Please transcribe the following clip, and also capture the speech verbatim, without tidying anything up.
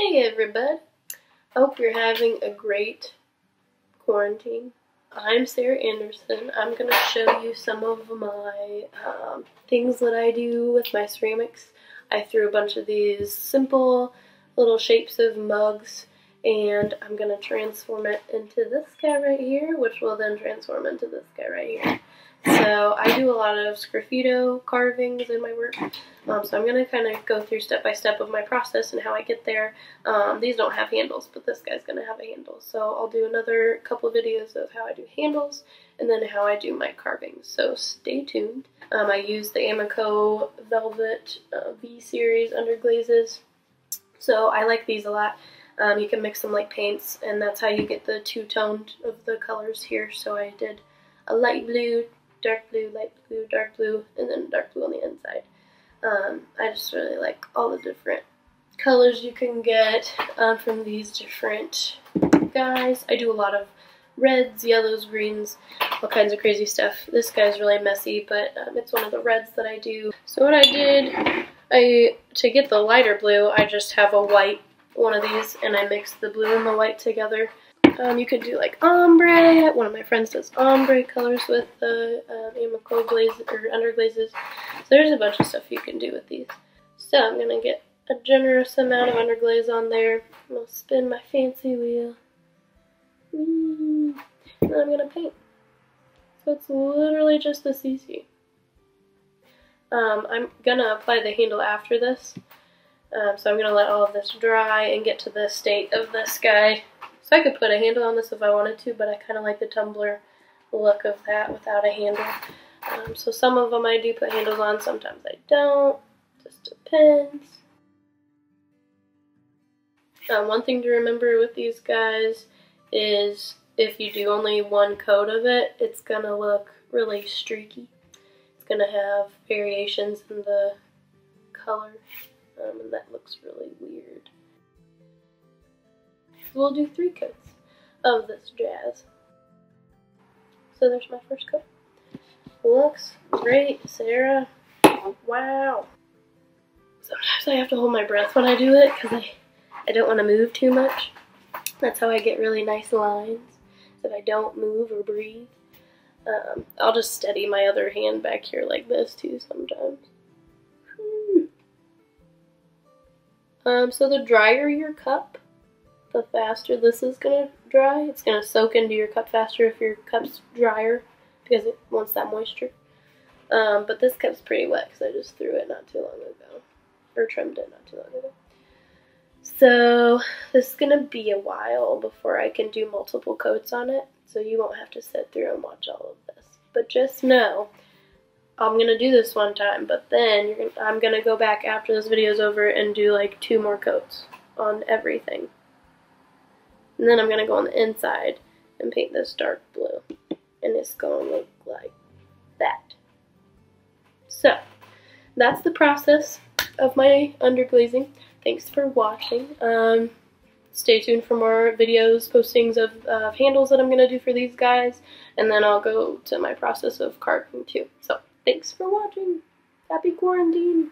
Hey everybody, hope you're having a great quarantine. I'm Sarah Anderson. I'm going to show you some of my um, things that I do with my ceramics. I threw a bunch of these simple little shapes of mugs and I'm going to transform it into this guy right here, which will then transform into this guy right here. So I do a lot of sgraffito carvings in my work, um, so I'm going to kind of go through step by step of my process and how I get there. Um, these don't have handles, but this guy's going to have a handle, so I'll do another couple of videos of how I do handles and then how I do my carvings, so stay tuned. Um, I use the Amaco Velvet uh, V-series underglazes, so I like these a lot. Um, you can mix them like paints, and that's how you get the two-toned of the colors here, so I did a light blue, dark blue, light blue, dark blue, and then dark blue on the inside. Um, I just really like all the different colors you can get uh, from these different guys. I do a lot of reds, yellows, greens, all kinds of crazy stuff. This guy's really messy, but um, it's one of the reds that I do. So what I did, I to get the lighter blue, I just have a white one of these, and I mix the blue and the white together. Um, you could do like ombre. One of my friends does ombre colors with the uh, Amaco glaze or underglazes. So there's a bunch of stuff you can do with these. So I'm gonna get a generous amount of underglaze on there. I'm gonna spin my fancy wheel. Whee! And then I'm gonna paint. So it's literally just this easy. Um, I'm gonna apply the handle after this. Um, so I'm gonna let all of this dry and get to the state of this guy. So I could put a handle on this if I wanted to, but I kind of like the tumbler look of that without a handle. Um, so some of them I do put handles on, sometimes I don't. Just depends. Um, one thing to remember with these guys is if you do only one coat of it, it's going to look really streaky. It's going to have variations in the color, um, and that looks really weird. We'll do three coats of this jazz. So there's my first coat. Looks great, Sarah. Wow. Sometimes I have to hold my breath when I do it because I, I don't want to move too much. That's how I get really nice lines, if I don't move or breathe. Um, I'll just steady my other hand back here like this too sometimes. Um, so the drier your cup, the faster this is gonna dry. It's gonna soak into your cup faster if your cup's drier because it wants that moisture. Um, but this cup's pretty wet because I just threw it not too long ago, or trimmed it not too long ago. So this is gonna be a while before I can do multiple coats on it, so you won't have to sit through and watch all of this. But just know, I'm gonna do this one time, but then you're gonna, I'm gonna go back after this video's over and do like two more coats on everything. And then I'm going to go on the inside and paint this dark blue. And it's going to look like that. So, that's the process of my underglazing. Thanks for watching. Um, stay tuned for more videos, postings of uh, handles that I'm going to do for these guys. And then I'll go to my process of carving too. So, thanks for watching. Happy quarantine.